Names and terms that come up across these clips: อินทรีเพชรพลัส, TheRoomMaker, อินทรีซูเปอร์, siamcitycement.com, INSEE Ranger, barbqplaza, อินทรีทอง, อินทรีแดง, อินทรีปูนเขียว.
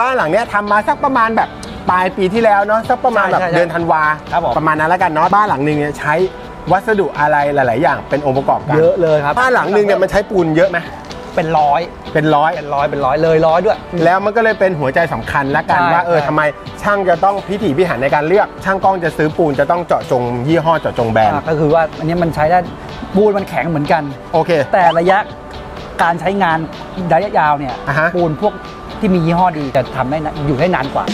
บ้านหลังเนี้ยทำมาสักประมาณแบบปลายปีที่แล้วเนาะสักประมาณแบบเดือนธันวาประมาณนั้นแล้วกันเนาะบ้านหลังนึงเนี่ยใช้วัสดุอะไรหลายๆอย่างเป็นองค์ประกอบกันเยอะเลยครับบ้านหลังนึงเนี่ยมันใช้ปูนเยอะไหมเป็นร้อยเลยร้อยด้วยแล้วมันก็เลยเป็นหัวใจสำคัญละกันว่าทำไมช่างจะต้องพิถีพิถันในการเลือกช่างกล้องจะซื้อปูนจะต้องเจาะจงยี่ห้อเจาะจงแบรนด์ก็คือว่าอันนี้มันใช้ได้ปูนมันแข็งเหมือนกันโอเคแต่ระยะการใช้งานระยะยาวเนี่ยปูนพวกที่มียี่ห้อดีจะทำได้อยู่ได้นานกว่า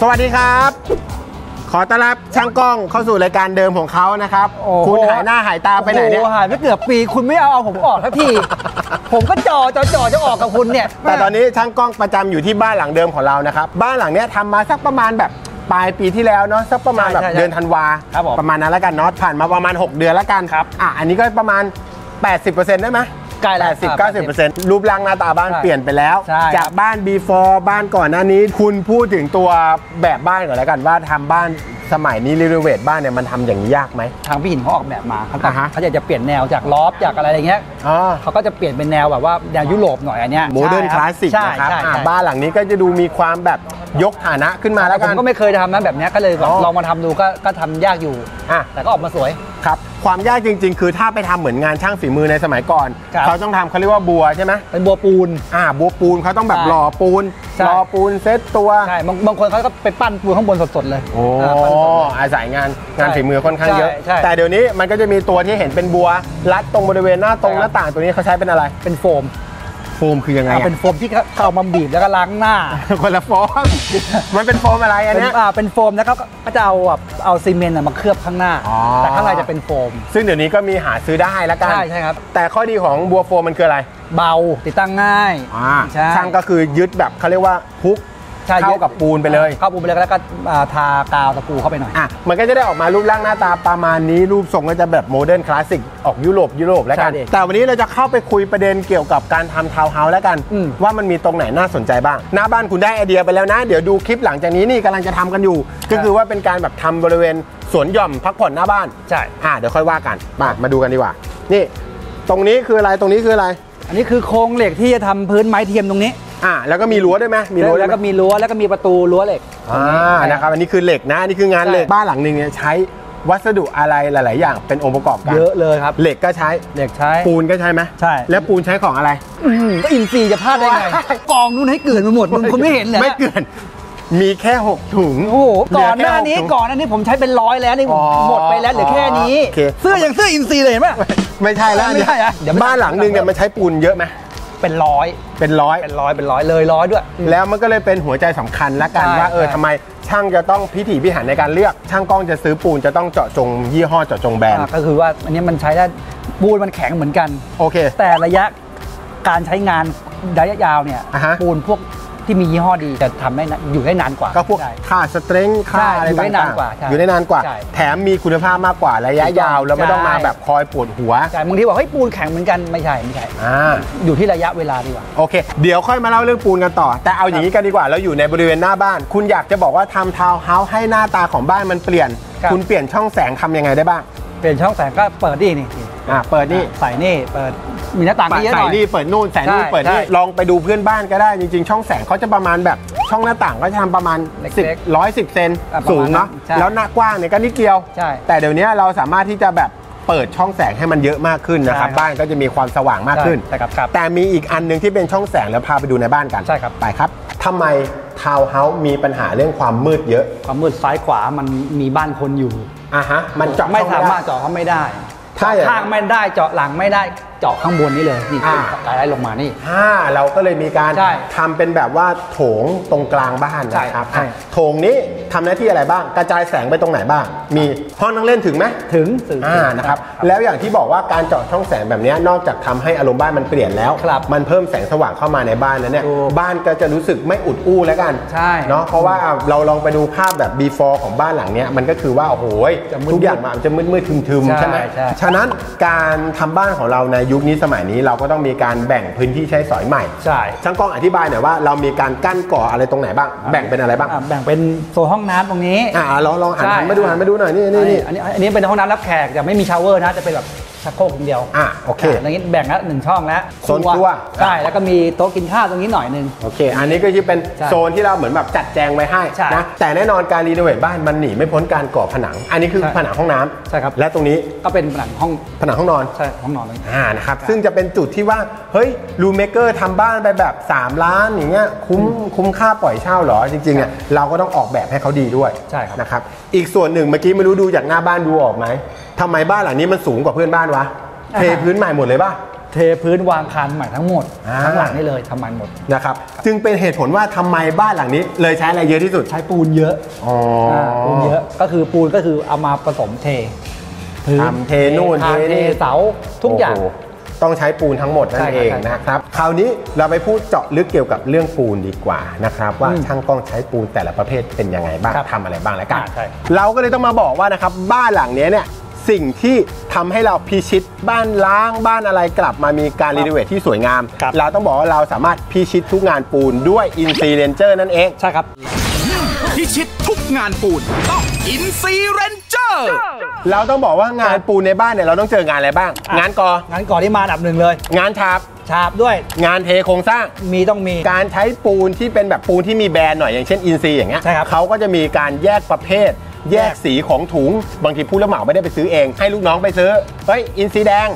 สวัสดีครับขอต้อนรับช่างกล้องเข้าสู่รายการเดิมของเขานะครับคุณหายหน้าหายตาไปไหนเนี่ยหายไปเกือบปีคุณไม่เอาผมออกสักทีผมก็จ่อจะออกกับคุณเนี่ยแต่ตอนนี้ช่างกล้องประจำอยู่ที่บ้านหลังเดิมของเรานะครับบ้านหลังเนี้ยทำมาสักประมาณแบบปลายปีที่แล้วเนาะสักประมาณแบบเดือนธันวาประมาณนั้นแล้วกันเนาะผ่านมาประมาณ6เดือนแล้วกันครับอันนี้ก็ประมาณ 80% ได้ไหมใกล้แล้ว80-90%รูปร่างหน้าตาบ้านเปลี่ยนไปแล้วจากบ้าน before บ้านก่อนหน้านี้คุณพูดถึงตัวแบบบ้านก่อนแล้วกันว่าทำบ้านสมัยนี้รีโนเวทบ้านเนี่ยมันทำอย่างยากไหมทางพี่หินเขาออกแบบมาเขาอยากจะเปลี่ยนแนวจากล็อบจากอะไรอย่างเงี้ยเขาก็จะเปลี่ยนเป็นแนวแบบว่าแนวยุโรปหน่อยอันเนี้ยโมเดิร์นคลาสสิกนะครับบ้านหลังนี้ก็จะดูมีความแบบยกฐานะขึ้นมาแล้วกันผมก็ไม่เคยทำนะแบบนี้ก็เลยลองมาทำดูก็ทำยากอยู่แต่ก็ออกมาสวยครับความยากจริงๆคือถ้าไปทำเหมือนงานช่างฝีมือในสมัยก่อนเขาต้องทำเขาเรียกว่าบัวใช่ไหมเป็นบัวปูนบัวปูนเขาต้องแบบหล่อปูนเซตตัวใช่บางคนเขาก็ไปปั้นปูนข้างบนสดๆเลยโอ้อาศัยงานฝีมือค่อนข้างเยอะแต่เดี๋ยวนี้มันก็จะมีตัวที่เห็นเป็นบัวรัดตรงบริเวณหน้าตรงหน้าต่างตัวนี้เขาใช้เป็นอะไรเป็นโฟมคือยังไงเป็นโฟมที่เขาเอามาบีบแล้วก็ล้างหน้าคนละโฟมมันเป็นโฟมอะไรอันนี้เป็นโฟมแล้วก็จะเอาซีเมนต์มาเคลือบข้างหน้าแต่ข้างในจะเป็นโฟมซึ่งเดี๋ยวนี้ก็มีหาซื้อได้แล้วกันใช่ครับแต่ข้อดีของบัวโฟมมันคืออะไรเบาติดตั้งง่ายช่างก็คือยึดแบบเขาเรียกว่าพุกเข้ากับปูนไปเลยแล้วก็ทากาวตะปูเข้าไปหน่อยมันก็จะได้ออกมารูปร่างหน้าตาประมาณนี้รูปทรงก็จะแบบโมเดิร์นคลาสสิกออกยุโรปแล้วกันแต่วันนี้เราจะเข้าไปคุยประเด็นเกี่ยวกับการทำทาวน์เฮาส์แล้วกันว่ามันมีตรงไหนน่าสนใจบ้างหน้าบ้านคุณได้ไอเดียไปแล้วนะเดี๋ยวดูคลิปหลังจากนี้นี่กำลังจะทำกันอยู่ก็คือว่าเป็นการแบบทำบริเวณสวนหย่อมพักผ่อนหน้าบ้านใช่เดี๋ยวค่อยว่ากันมาดูกันดีกว่านี่ตรงนี้คืออะไรอันนี้คือโครงเหล็กที่จะทำพื้นไม้เทียมตรงนี้แล้วก็มีรั้วด้วยไหมมีรั้วแล้วก็มีรั้วแล้วก็มีประตูรั้วเหล็กนะครับอันนี้คือเหล็กนะนี่คืองานเหล็กบ้านหลังหนึ่งเนี่ยใช้วัสดุอะไรหลายๆอย่างเป็นองค์ประกอบกันเยอะเลยครับเหล็กก็ใช้ปูนก็ใช่ไหมใช่แล้วปูนใช้ของอะไรก็อินซีจะพลาดได้ไงกองนู้นให้เกลื่อนมาหมดมึงคุณไม่เห็นเหรอไม่เกลื่อนมีแค่6ถุงโอ้โหก่อนหน้านี้ผมใช้เป็นร้อยแล้วนี่หมดไปแล้วเหลือแค่นี้เสื้ออย่างเสื้ออินซีเลยเห็นไหมไม่ใช่แล้วไม่ใช่เดี๋ยวบ้านหลังหนึ่งเนี่ยมันใช้ปูนเยอะไหมเป็นร้อยเลยร้อยด้วยแล้วมันก็เลยเป็นหัวใจสำคัญละกันว่าทำไมช่างจะต้องพิถีพิถันในการเลือกช่างกล้องจะซื้อปูนจะต้องเจาะจงยี่ห้อเจาะจงแบรนด์ก็คือว่าอันนี้มันใช้ได้ปูนมันแข็งเหมือนกันโอเคแต่ระยะการใช้งานระยะยาวเนี่ยปูนพวกที่มียี่ห้อดีจะทำได้อยู่ได้นานกว่าก็พวกค่าสเตรนท์ค่าอะไรต่างๆอยู่ได้นานกว่าแถมมีคุณภาพมากกว่าระยะยาวแล้วไม่ต้องมาแบบคอยปวดหัวใช่บางทีบอกเฮ้ยปูนแข็งเหมือนกันไม่ใช่อยู่ที่ระยะเวลาดีกว่าโอเคเดี๋ยวค่อยมาเล่าเรื่องปูนกันต่อแต่เอาอย่างนี้กันดีกว่าเราอยู่ในบริเวณหน้าบ้านคุณอยากจะบอกว่าทำทาวน์เฮาส์ให้หน้าตาของบ้านมันเปลี่ยนคุณเปลี่ยนช่องแสงทำยังไงได้บ้างเปลี่ยนช่องแสงก็เปิดนี่เปิดนี่ใส่นี่เปิดมีหน้าต่างเยอะหน่อยใส่นี่เปิดนู่นใส่นู่นเปิดนี่ลองไปดูเพื่อนบ้านก็ได้จริงๆช่องแสงเขาจะประมาณแบบช่องหน้าต่างก็จะทำประมาณ10 110เซนสูงเนาะแล้วหน้ากว้างเนี่ยก็นิดเดียวแต่เดี๋ยวนี้เราสามารถที่จะแบบเปิดช่องแสงให้มันเยอะมากขึ้นนะครับบ้านก็จะมีความสว่างมากขึ้นแต่มีอีกอันนึงที่เป็นช่องแสงแล้วพาไปดูในบ้านกันใช่ครับไปครับทำไมทาวน์เฮาส์มีปัญหาเรื่องความมืดเยอะความมืดซ้ายขวามันมีบ้านคนอยู่มันเจาะไม่สามารถเจาะเขาไม่ได้ถ้าข้างไม่ได้เจาะหลังไม่ได้เจาะข้างบนนี่เลยนี่กายไล่ลงมานี่เราก็เลยมีการทำเป็นแบบว่าโถงตรงกลางบ้านนะครับโถงนี้ทำหน้าที่อะไรบ้างกระจายแสงไปตรงไหนบ้างมีห้องนั่งเล่นถึงไหมถึงนะครับแล้วอย่างที่บอกว่าการเจาะช่องแสงแบบนี้นอกจากทำให้อารมณ์บ้านมันเปลี่ยนแล้วมันเพิ่มแสงสว่างเข้ามาในบ้านแล้วเนี่ยบ้านก็จะรู้สึกไม่อุดอู้แล้วกันใช่เนาะเพราะว่าเราลองไปดูภาพแบบ before ของบ้านหลังเนี้ยมันก็คือว่าโอ้โหทุกอย่างมันจะมืดๆทึมๆใช่ไหมฉะนั้นการทำบ้านของเราในยุคนี้สมัยนี้เราก็ต้องมีการแบ่งพื้นที่ใช้สอยใหม่ใช่ช่างกล้องอธิบายหน่อยว่าเรามีการกั้นก่ออะไรตรงไหนบ้างแบ่งเป็นอะไรบ้างแบ่งเป็นโซนห้องน้ำตรงนี้ลองหันมาดูหน่อยนี่อันนี้เป็นห้องน้ำรับแขกแต่ไม่มีชาวเวอร์นะจะเป็นแบบ ชักโครกอย่างเดียวโอเคตรงนี้แบ่งแล้ว1ช่องแล้วโซนครัวใช่แล้วก็มีโต๊ะกินข้าวตรงนี้หน่อยนึงโอเคอันนี้ก็จะเป็นโซนที่เราเหมือนแบบจัดแจงไว้ให้นะแต่แน่นอนการรีโนเวทบ้านมันหนีไม่พ้นการก่อผนังอันนี้คือผนังห้องน้ำใช่ครับและตรงนี้ก็เป็นผนังห้องนอนใช่ห้องนอนเลยนะครับซึ่งจะเป็นจุดที่ว่าเฮ้ยรูมเมเกอร์ทำบ้านไปแบบ3ล้านอย่างเงี้ยคุ้มค่าปล่อยเช่าหรอจริงๆเนี่ยเราก็ต้องออกแบบให้เขาดีด้วยใช่ครับนะครับอีกส่วนหนึ่งเมื่อกี้ไม่รู้ดูจากหน้าบ้านดูออกไหมทำไมบ้านหลังนี้มันสูงกว่าเพื่อนบ้านวะเทพื้นใหม่หมดเลยป่ะเทพื้นวางคานใหม่ทั้งหมดทั้งหลังนี่เลยทำมันหมดนะครับจึงเป็นเหตุผลว่าทำไมบ้านหลังนี้เลยใช้อะไรเยอะที่สุดใช้ปูนเยอะปูนเยอะก็คือปูนก็คือเอามาผสมเทพื้นเทนู่นเทเสาทุกอย่างต้องใช้ปูนทั้งหมดนั่นเองนะครับคราวนี้เราไปพูดเจาะลึกเกี่ยวกับเรื่องปูนดีกว่านะครับว่าช่างกล้องใช้ปูนแต่ละประเภทเป็นยังไงบ้างทำอะไรบ้างแล้วกันเราก็เลยต้องมาบอกว่านะครับบ้านหลังนี้เนี่ยสิ่งที่ทำให้เราพิชิตบ้านล้างบ้านอะไรกลับมามีการรีโนเวทที่สวยงามเราต้องบอกว่าเราสามารถพิชิตทุกงานปูนด้วย INSEE Ranger นั่นเองใช่ครับพิชิตทุกงานปูนต้อง INSEE Ranger เราต้องบอกว่างานปูนในบ้านเนี่ยเราต้องเจองานอะไรบ้างงานก่องานก่อที่มาอันดับหนึ่งเลยงานฉาบด้วยงานเทโครงสร้างมีต้องมีการใช้ปูนที่เป็นแบบปูนที่มีแบรนด์หน่อยอย่างเช่น INSEE อย่างเงี้ยเขาก็จะมีการแยกประเภทแยกสีของถุงบางทีผู้รับเหมาไม่ได้ไปซื้อเองให้ลูกน้องไปซื้อเฮ้ยอินซีแดง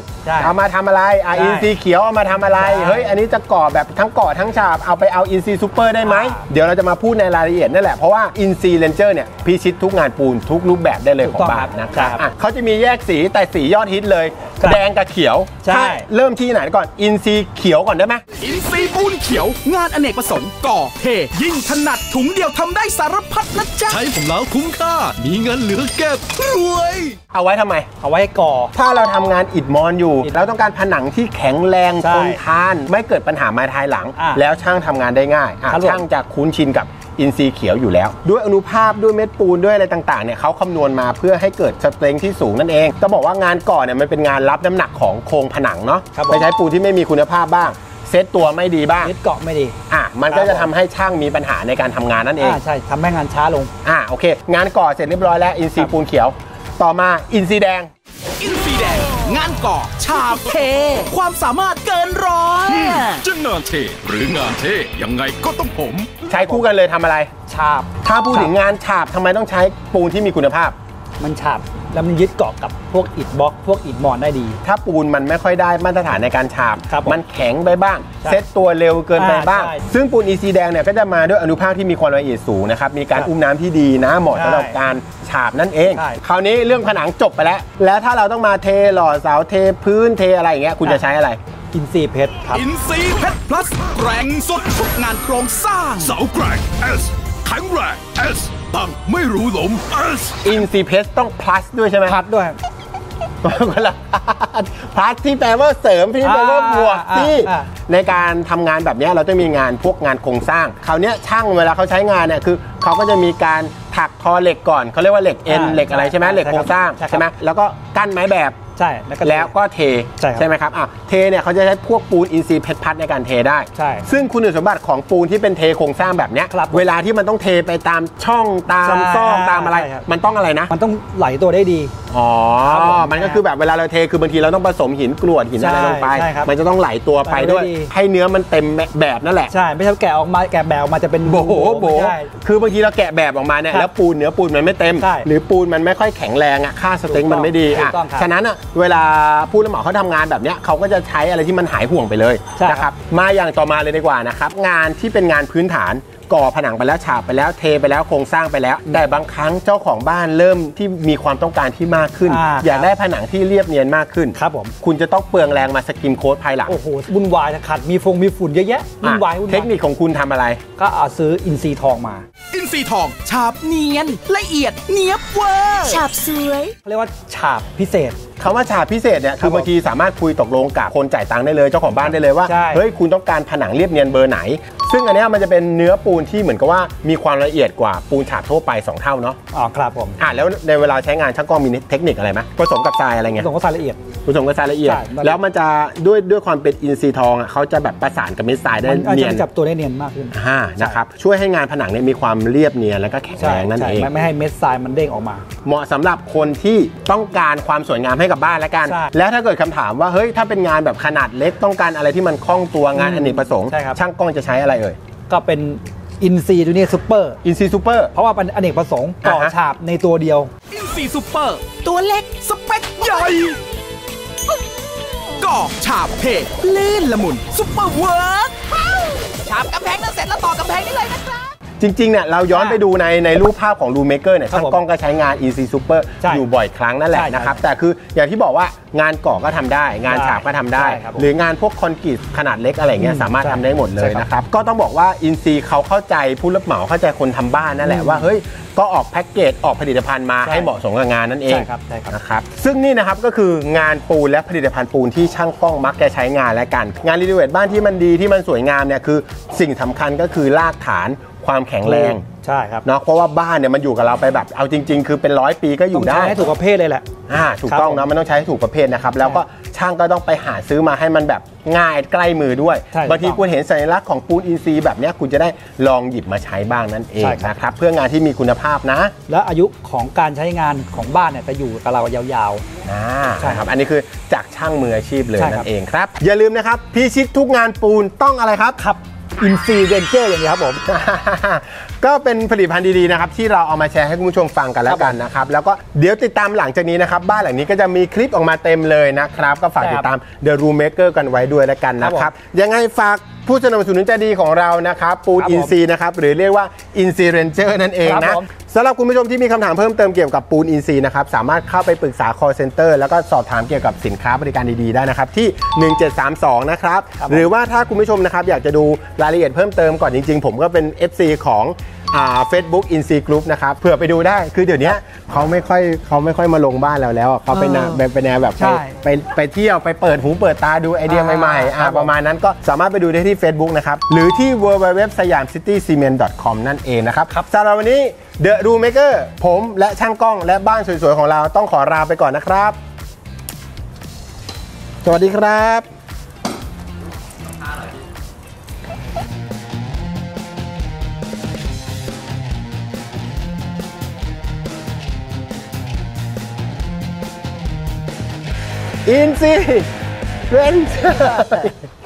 เอามาทำอะไรอินซีเขียวเอามาทำอะไรเฮ้ยอันนี้จะก่อแบบทั้งก่อทั้งฉาบเอาไปเอาอินซีซูเปอร์ได้ไหมเดี๋ยวเราจะมาพูดในรายละเอียดนั่นแหละเพราะว่าอินซีเรนเจอร์เนี่ยพิชิตทุกงานปูนทุกรูปแบบได้เลยของบ้านนะครับเขาจะมีแยกสีแต่สียอดฮิตเลยแดงกับเขียวถ้าเริ่มที่ไหนก่อนอินซีเขียวก่อนได้ไหมอินซีปูนเขียวงานอเนกประสงค์ก่อเทยิ่งถนัดถุงเดียวทำได้สารพัดนะจ๊ะใช้ผมแล้วคุ้มค่ามีเงินเหลือเก็บรวยเอาไว้ทำไมเอาไว้ก่อถ้าเราทำงานอิฐมอนอยู่เราต้องการผนังที่แข็งแรงทนทานไม่เกิดปัญหาไม้ท้ายหลังแล้วช่างทำงานได้ง่ายช่างจะคุ้นชินกับอินซีเขียวอยู่แล้วด้วยอนุภาพด้วยเม็ดปูนด้วยอะไรต่างๆเนี่ยเขาคำนวณมาเพื่อให้เกิดสเตรงที่สูงนั่นเองจะบอกว่างานก่อเนี่ยมันเป็นงานรับน้ำหนักของโครงผนังเนาะไปใช้ปูนที่ไม่มีคุณภาพบ้างเซตตัวไม่ดีบ้างยึดเกาะไม่ดีมันก็จะทำให้ช่างมีปัญหาในการทำงานนั่นเองใช่ทำให้งานช้าลงโอเคงานก่อเสร็จเรียบร้อยแล้วอินซีปูนเขียวต่อมาอินซีแดงงานก่อฉาบเทความสามารถเกินร้อยจะงานเทหรืองานเทยังไงก็ต้องผมใช้คู่กันเลยทำอะไรฉาบถ้าพูดถึงงานฉาบทำไมต้องใช้ปูนที่มีคุณภาพมันฉาบแล้วมันยึดเกาะกับพวกอิฐบล็อกพวกอิฐมอนได้ดีถ้าปูนมันไม่ค่อยได้มาตรฐานในการฉาบมันแข็งไปบ้างเซตตัวเร็วเกินไปบ้างซึ่งปูนอินซีแดงเนี่ยก็จะมาด้วยอนุภาคที่มีความละเอียดสูงนะครับมีการอุ้มน้ำที่ดีนะเหมาะสำหรับการฉาบนั่นเองคราวนี้เรื่องผนังจบไปแล้วถ้าเราต้องมาเทหล่อเสาเทพื้นเทอะไรอย่างเงี้ยคุณจะใช้อะไรอินซีเพชรครับอินซีเพชร plus แรงสุดทุกงานโครงสร้างเสาแกร่ง S แข็งแรง Sตั้งไม่รู้หลมอินซีเพชต้อง plus ด้วยใช่ไหม plus ด้วยก็ละ plus ที่แปลว่าเสริมที่แปลว่าบวกที่ในการทำงานแบบนี้เราจะมีงานพวกงานโครงสร้างคราวนี้ช่างเวลาเขาใช้งานเนี่ยคือเขาก็จะมีการถักทอเหล็กก่อนเขาเรียกว่าเหล็กเอ็นเหล็กอะไรใช่ไหมเหล็กโครงสร้างใช่ไหมแล้วก็กั้นไม้แบบใช่แล้วก็เทใช่ไหมครับเทเนี่ยเขาจะใช้พวกปูนอินซีเพชรพัดในการเทได้ใช่ซึ่งคุณสมบัติของปูนที่เป็นเทโครงสร้างแบบนี้เวลาที่มันต้องเทไปตามช่องตามซอกตามอะไรมันต้องอะไรนะมันต้องไหลตัวได้ดีอ๋อมันก็คือแบบเวลาเราเทคือบางทีเราต้องผสมหินกรวดหินอะไรลงไปมันจะต้องไหลตัวไปด้วยให้เนื้อมันเต็มแบบนั่นแหละใช่ไม่ใช่แกะออกมาแกะแบบออกมาจะเป็นโบ๋โบ๋คือบางทีเราแกะแบบออกมาเนี่ยแล้วปูนเนื้อปูนมันไม่เต็มหรือปูนมันไม่ค่อยแข็งแรงอ่ะค่าสเต็งมันไม่ดีอ่ะฉะนั้นอ่ะเวลาผู้รับเหมาเขาทำงานแบบนี้เขาก็จะใช้อะไรที่มันหายห่วงไปเลยนะครับมาอย่างต่อมาเลยดีกว่านะครับงานที่เป็นงานพื้นฐานก่อผนังไปแล้วฉาบไปแล้วเทไปแล้วโครงสร้างไปแล้วแต่บางครั้งเจ้าของบ้านเริ่มที่มีความต้องการที่มากขึ้นอยากได้ผนังที่เรียบเนียนมากขึ้นครับผมคุณจะต้องเปลืองแรงมาสกิมโค้ดภายหลังโอ้โหวุ่นวายนะขัดมีฟงมีฝุ่นเยอะแยะวุ่นวายเทคนิคของคุณทำอะไรก็เอาซื้ออินซีทองมาอินซีทองฉาบเนียนละเอียดเนียบเวอร์ฉาบสวยเรียกว่าฉาบพิเศษคำว่าฉาบพิเศษเนี่ยคือบางทีสามารถคุยตกลงกับคนจ่ายตังค์ได้เลยเจ้าของบ้านได้เลยว่าเฮ้ยคุณต้องการผนังเรียบเนียนเบอร์ไหนซึ่งอันนี้มันจะเป็นเนื้อปูน นที่เหมือนกับว่ามีความละเอียดกว่าปูนฉาบทั่วไป2เท่าเนาะอ๋อครับผมแล้วในเวลาใช้งานช่างกล้องมีเทคนิคอะไรไหมผสมกับทรายอะไรเงี้ยผสมกับทรายละเอียดแล้วมันจะด้วยความเป็นอินทรีย์ทองเขาจะแบบประสานกับเม็ดทรายได้เนียนจับตัวได้เนียนมากขึ้นนะครับช่วยให้งานผนังเนี่ยมีความเรียบเนียนและก็แข็งแรงนั่นเองไม่ให้เม็ดทรายมันเด้งออกมาเหมาะสำหรับคนที่ต้องการความสวยงามให้กับบ้านแล้วกันและถ้าเกิดคำถามว่าเฮ้ยถ้าเป็นงานแบบขนาดเล็กต้องการอะไรที่มันคล่องตัวงานอเนกประสงค์ช่างกล้องจะใช้อะไรเอ่ยก็เป็นINSEEตัวนี้ซูเปอร์INSEEซูเปอร์เพราะว่าเป็นอเนกประสงค์ต่อฉาบในตัวเดียวINSEEซูเปอร์ตัวเล็กสเปคใหญ่ก่อฉาบเพลลื่นละมุนซูเปอร์เวิร์กฉาบกำแพงนั้นเสร็จแล้วต่อกำแพงนี้เลยนะครับจริงๆเนี่ยเราย้อนไปดูในรูปภาพของTheRoomMakerเนี่ยช่างกล้องก็ใช้งานINSEEซูเปอร์อยู่บ่อยครั้งนั่นแหละนะครับแต่คืออย่างที่บอกว่างานก่อก็ทำได้งานฉาบก็ทำได้หรืองานพวกคอนกรีตขนาดเล็กอะไรเงี้ยสามารถทำได้หมดเลยนะครับก็ต้องบอกว่าINSEEเขาเข้าใจผู้รับเหมาเข้าใจคนทำบ้านนั่นแหละว่าเฮ้ยก็ออกแพ็กเกจออกผลิตภัณฑ์มาให้เหมาะสมกับงานนั่นเองนะครับซึ่งนี่นะครับก็คืองานปูนและผลิตภัณฑ์ปูนที่ช่างกล้องมักจะใช้งานและกันงานรีโนเวทบ้านที่มันดีที่มันสวยงามเนี่ยคือสิ่งสำคัญก็คือรากฐานความแข็งแรงใช่ครับเนาะเพราะว่าบ้านเนี่ยมันอยู่กับเราไปแบบเอาจริงๆคือเป็น100ปีก็อยู่ได้ต้องใช้ให้ถูกประเภทเลยแหละถูกต้องนะมันต้องใช้ให้ถูกประเภทนะครับแล้วก็ช่างก็ต้องไปหาซื้อมาให้มันแบบง่ายใกล้มือด้วยบางทีคุณเห็นสัญลักษณ์ของปูนอินทรีย์แบบนี้คุณจะได้ลองหยิบมาใช้บ้างนั่นเองนะครับเพื่องานที่มีคุณภาพนะและอายุของการใช้งานของบ้านเนี่ยจะอยู่กับเรายาวๆใช่ครับอันนี้คือจากช่างมืออาชีพเลยนั่นเองครับอย่าลืมนะครับพิชิตทุกงานปูนต้องอะไรครับINSEE Ranger อย่างนี้ครับผมก็เป็นผลิตภัณฑ์ดีๆนะครับที่เราเอามาแชร์ให้คุณผู้ชมฟังกันแล้วกันนะครับแล้วก็เดี๋ยวติดตามหลังจากนี้นะครับบ้านหลังนี้ก็จะมีคลิปออกมาเต็มเลยนะครับก็ฝากติดตาม TheRoomMaker กันไว้ด้วยแล้วกันนะครับยังไงฝากผู้สนับสนุนใจดีของเรานะครับปูนINSEEนะครับหรือเรียกว่าINSEE Ranger นั่นเองนะสำหรับคุณผู้ชมที่มีคำถามเพิ่มเติมเกี่ยวกับปูนINSEEนะครับสามารถเข้าไปปรึกษา call center แล้วก็สอบถามเกี่ยวกับสินค้าบริการดีๆได้นะครับที่1732นะครับหรือว่าถ้าคุณผู้ชมนะครับอยากจะดูรายละเอียดเพิ่มเติมก่อนจริงๆผมก็เป็น FC ของFacebook INSEE Group นะครับเผื่อไปดูได้คือเดี๋ยวนี้เขาไม่ค่อยมาลงบ้านแล้วเขาเป็นแนวแบบไปเที่ยวไปเปิดหูเปิดตาดูไอเดียใหม่ๆประมาณนั้นก็สามารถไปดูได้ที่ Facebook นะครับหรือที่ www.siamcitycement.com นั่นเองนะครับสำหรับวันนี้ TheRoomMaker ผมและช่างกล้องและบ้านสวยๆของเราต้องขอลาไปก่อนนะครับสวัสดีครับINSEE Ranger